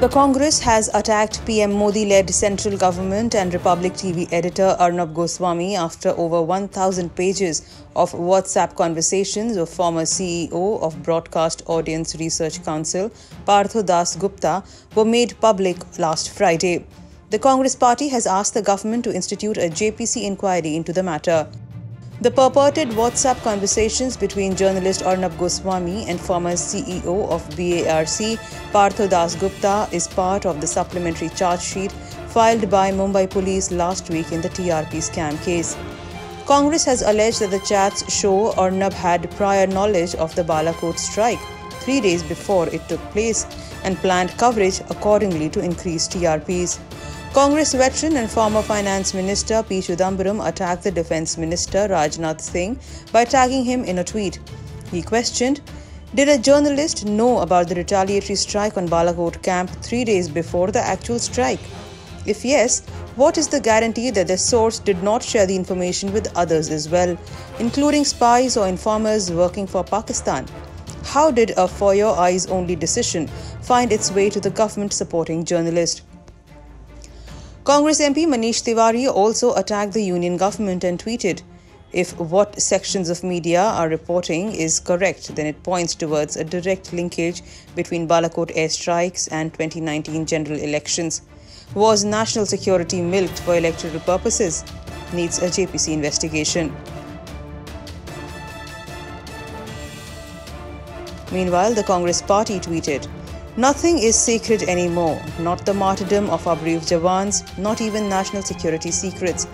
The Congress has attacked PM Modi-led central government and Republic TV editor Arnab Goswami after over 1,000 pages of WhatsApp conversations of former CEO of Broadcast Audience Research Council, Partho Dasgupta, were made public last Friday. The Congress party has asked the government to institute a JPC inquiry into the matter. The purported WhatsApp conversations between journalist Arnab Goswami and former CEO of BARC, Partho Dasgupta, is part of the supplementary charge sheet filed by Mumbai police last week in the TRP scam case. Congress has alleged that the chats show Arnab had prior knowledge of the Balakot strike 3 days before it took place and planned coverage accordingly to increase TRPs. Congress veteran and former Finance Minister P. Chidambaram attacked the Defence Minister Rajnath Singh by tagging him in a tweet. He questioned, "Did a journalist know about the retaliatory strike on Balakot camp 3 days before the actual strike? If yes, what is the guarantee that the source did not share the information with others as well, including spies or informers working for Pakistan? How did a for-your-eyes-only decision find its way to the government supporting journalist?" Congress MP Manish Tiwari also attacked the union government and tweeted, "If what sections of media are reporting is correct, then it points towards a direct linkage between Balakot airstrikes and 2019 general elections. Was national security milked for electoral purposes? Needs a JPC investigation." Meanwhile, the Congress party tweeted, "Nothing is sacred anymore, not the martyrdom of our brave Jawans, not even national security secrets.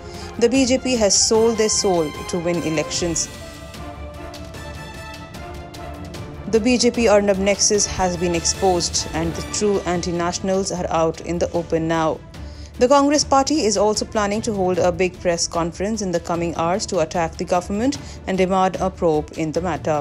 The BJP has sold their soul to win elections. The BJP-Arnab nexus has been exposed and the true anti-nationals are out in the open now." The Congress party is also planning to hold a big press conference in the coming hours to attack the government and demand a probe in the matter.